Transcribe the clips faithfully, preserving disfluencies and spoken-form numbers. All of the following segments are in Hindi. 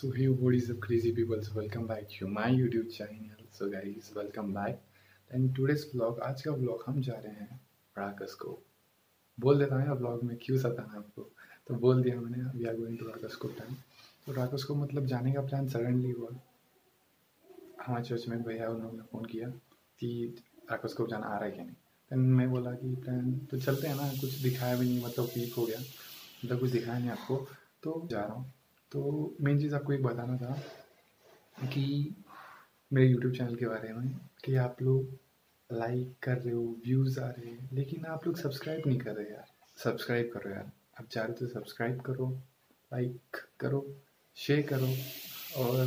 So hey bodies of crazy people, so welcome back to my YouTube channel. So guys, welcome back. And today's vlog, आज का व्लॉग हम जा रहे हैं राकास्कोप। बोल देता है व्लॉग में क्यों सताना आपको, तो बोल दिया मैंने, वी आर गोइंग टू राकास्कोप डैम। तो राकास्कोप मतलब जाने का प्लान सडनली हुआ। हाँ, चर्च में भैया उन्होंने फ़ोन किया कि राकास्कोप जाना आ रहा है क्या नहीं, तो मैं बोला कि प्लान तो चलते हैं ना, कुछ दिखाया भी नहीं, मतलब वीक हो गया, मतलब कुछ दिखाया नहीं आपको, तो जा रहा हूँ। तो मेन चीज़ आपको एक बताना था कि मेरे यूट्यूब चैनल के बारे में कि आप लोग लाइक कर रहे हो, व्यूज़ आ रहे हैं, लेकिन आप लोग सब्सक्राइब नहीं कर रहे यार। सब्सक्राइब करो यार, आप चाह रहे हो तो सब्सक्राइब करो, लाइक करो, शेयर करो और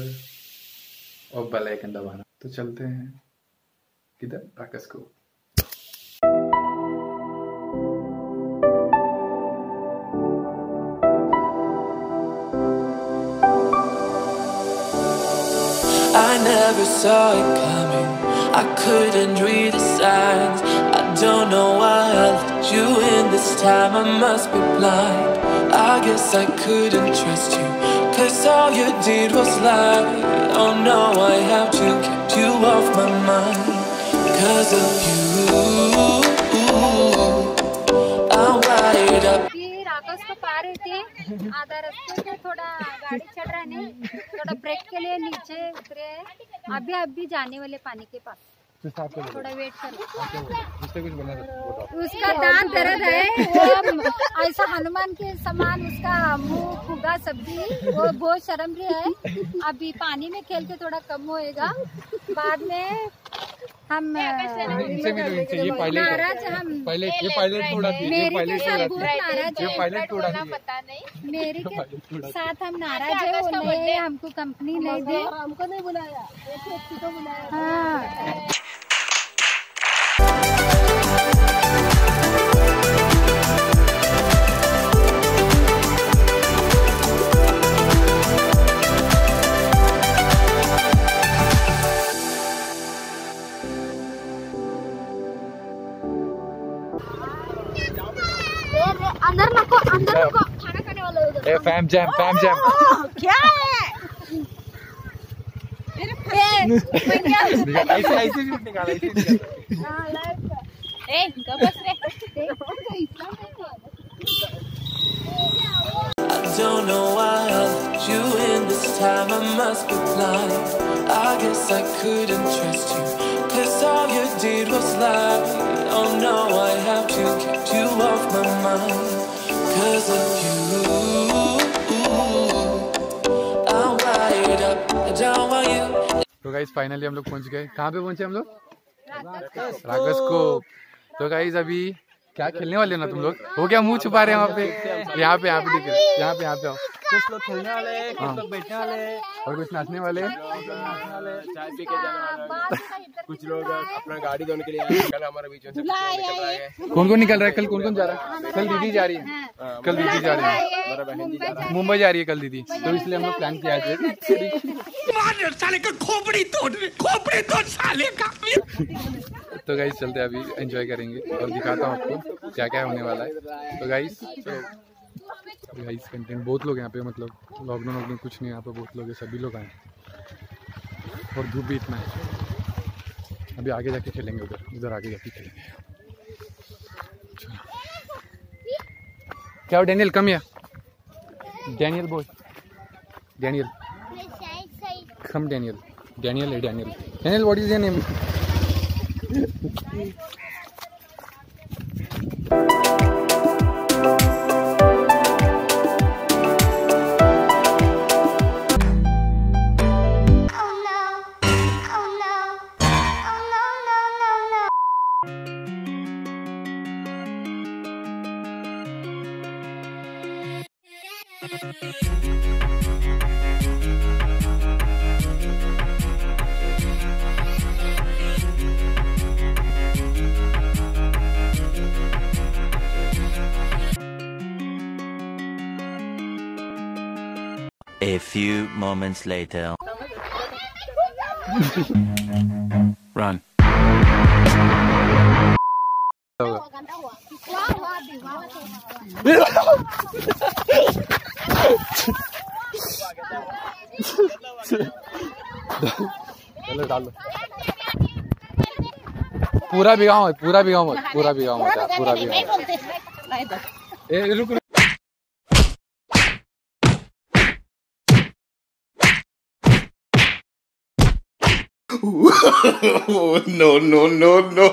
और बेल आइकन दबाना। तो चलते हैं किधर, राकास्कोप। I never saw it coming, I couldn't read the signs. I don't know why I let you in this time, I must be blind. I guess I couldn't trust you, cause all you did was lie. Oh no, I have to keep you off my mind. Cause of you I'm wired up. राकास्कोप पा रहे थे, आधा रास्ते से थोड़ा गाड़ी चढ़ रहा है, थोड़ा ब्रेक के लिए नीचे उतरे हैं, अभी अभी जाने वाले पानी के पास, थोड़ा वेट करो। उसका दांत दर्द है, वो ऐसा हनुमान के समान उसका मुंह फुगा सब्जी, वो बहुत शर्म रही है। अभी पानी में खेल के थोड़ा कम होएगा, बाद में हम इनसे भी इनसे ये पायलट पहले ये पायलट थोड़ा थी ये पायलट ये पायलट थोड़ा थी पता नहीं मेरे के साथ हम नाराज है, उन्होंने हमको कंपनी नहीं दी, हमको नहीं बुलाया, एक व्यक्ति को बुलाया। हां, अंदर नको, अंदर नको, खाना खाने वाला उधर। A fam jam, fam jam. क्या है? मेरे फैम। ऐसे ऐसे भी निकाल, ऐसे निकाल। हां लाइव का। ए गबस रे। देखो तो इतना नहीं। I don't know why I let you in this time, I must be blind. I guess I couldn't trust you, cause all you did was lie. Oh no, I have to keep you off my mind. Cause of you I'm wired up, I don't want you. तो गाइस फाइनली हम लोग पहुंच गए। कहाँ पे पहुंचे हम लोग? राकास्कोप। तो गाइस अभी क्या खेलने वाले ना तुम लोग, हो क्या मुंह छुपा रहे हैं वहाँ पे, यहाँ पे यहाँ पे देख रहे, यहाँ पे यहाँ पे आओ। कुछ लोग खेलने वाले, कुछ लोग बैठने वाले और कुछ नाचने वाले, चाय पी के जाने वाले, कुछ लोग अपना गाड़ी धोने के लिए आए। कल हमारा बीच में कौन कौन निकल रहा है, कल कौन कौन जा रहा है? कल दीदी जा रही है, कल दीदी जा रही है, मुंबई जा रही है कल दीदी, तो इसलिए हम लोग प्लान किया है। तो गाइस चलते अभी एंजॉय करेंगे और दिखाता हूँ आपको क्या क्या होने वाला है। तो गाइस गाइस कंटेंट बहुत लोग यहाँ पे, मतलब लॉकडाउन वॉकडाउन कुछ नहीं, यहाँ पे बहुत लोग हैं, सभी लोग आए हैं और धूप भी इतना है। अभी आगे जाके खेलेंगे, उधर उधर आगे जाके खेलेंगे। क्या हो डैनियल, कम यार, डैनियल बोल, डैनियल कम, डैनियल डैनियल है, Daniel Daniel what is your name? A few moments later. Run. चलो डाल दो। पूरा भिगाओ मत, पूरा भिगाओ मत, पूरा भिगाओ मत, पूरा भिगाओ। रुक नो नो नो नो।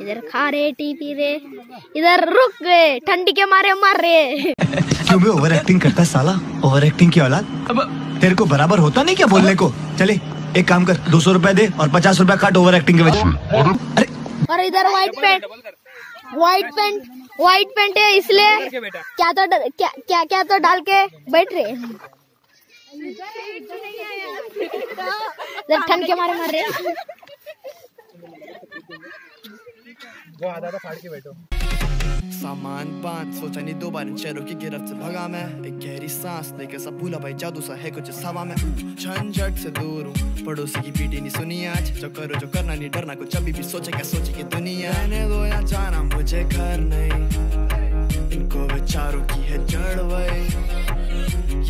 इधर खा रहे टी पी रहे, इधर रुक गए ठंडी के मारे मर रहे। क्यों बे ओवर एक्टिंग करता है साला, ओवर एक्टिंग की औलाद। अब तेरे को बराबर होता नहीं क्या बोलने को? चले एक काम कर, दो सौ रूपए दे और पचास रूपए काट ओवर एक्टिंग के वजह। अरे और इधर white pant, white pant, white pant है इसलिए क्या तो क्या क्या क्या तो डाल के बैठ रहे। ठंड के मारे मर रहे। वो आधा आधा फाड़ के बैठो। सामान पांच सोचा नहीं दो बार, इन शहरों की गिरफ्त से भगा मैं। एक गहरी सांस लेके सब भूला भाई, जादू सा है कुछ सवा में। झंझट से दूर हूँ, पड़ोसी की पीटी नहीं सुनी आज। जो करो जो करना नहीं डरना, कुछ अभी भी सोचे क्या सोची की दुनिया। रहने दो या जाना मुझे घर नहीं, इनको विचारों की है जड़ वही।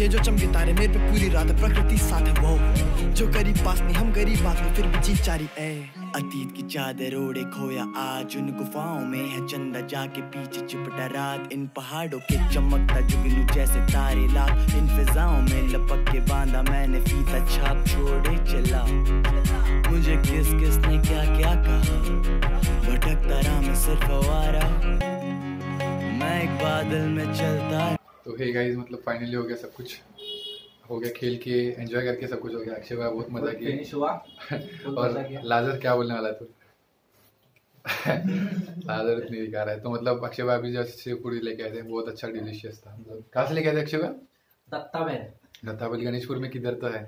ये जो चमके तारे मेरे पे पूरी रात, प्रकृति साथ है वो। जो गरीब पास नहीं हम गरीब बात में, फिर भी जीत जारी है। अतीत की चादर ओढ़े खोया आज उन गुफाओं में है चंदा, जाके पीछे चिपटा रात। इन पहाड़ों के चमकता जुगनू जैसे तारे लाख, इन फिजाओं में लपक के बांधा मैंने फीता छाप। छोड़े चला मुझे किस किस ने क्या क्या कहा, भटकता रहा मैं सिर्फ आवारा, मैं एक बादल में चलता। तो हे गाइस, मतलब फाइनली हो गया सब कुछ, हो गया खेल के एंजॉय करके सब कुछ हो गया। अक्षय भाई बहुत मजा किया। और लाजर क्या बोलने वाला था? लाजर इतनी दिखा रहा है। तो मतलब अक्षय भाई अभी जैसे शिवपुरी लेके आए थे, बहुत अच्छा डिलीशियस था। मतलब कहाँ से लेके आए थे अक्षय भाई? दत्तावेली। दत्तावेली गणेशपुर में किधर तो है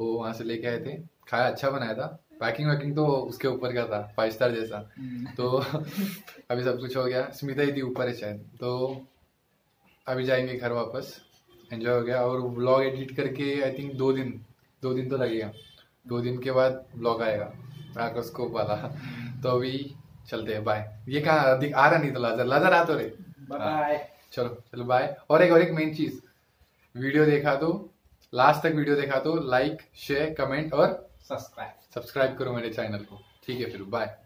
वो, वहाँ से लेके आए थे। खाया अच्छा बनाया था, पैकिंग वैकिंग तो उसके ऊपर का था, फाइव स्टार जैसा। तो अभी सब कुछ हो गया, स्मिता ही थी ऊपर है शायद। तो अभी जाएंगे घर वापस, एंजॉय हो गया। और व्लॉग एडिट करके आई थिंक दो दिन दो दिन तो लगेगा, दो दिन के बाद व्लॉग आएगा राकास्कोप वाला। तो अभी चलते हैं, बाय। ये कहाँ आ रहा नहीं तो लाजर लाजर आ तो रहे। चलो चलो बाय। और एक और एक मेन चीज, वीडियो देखा तो लास्ट तक वीडियो देखा तो लाइक शेयर कमेंट और सब्सक्राइब सब्सक्राइब करो मेरे चैनल को, ठीक है? फिर बाय।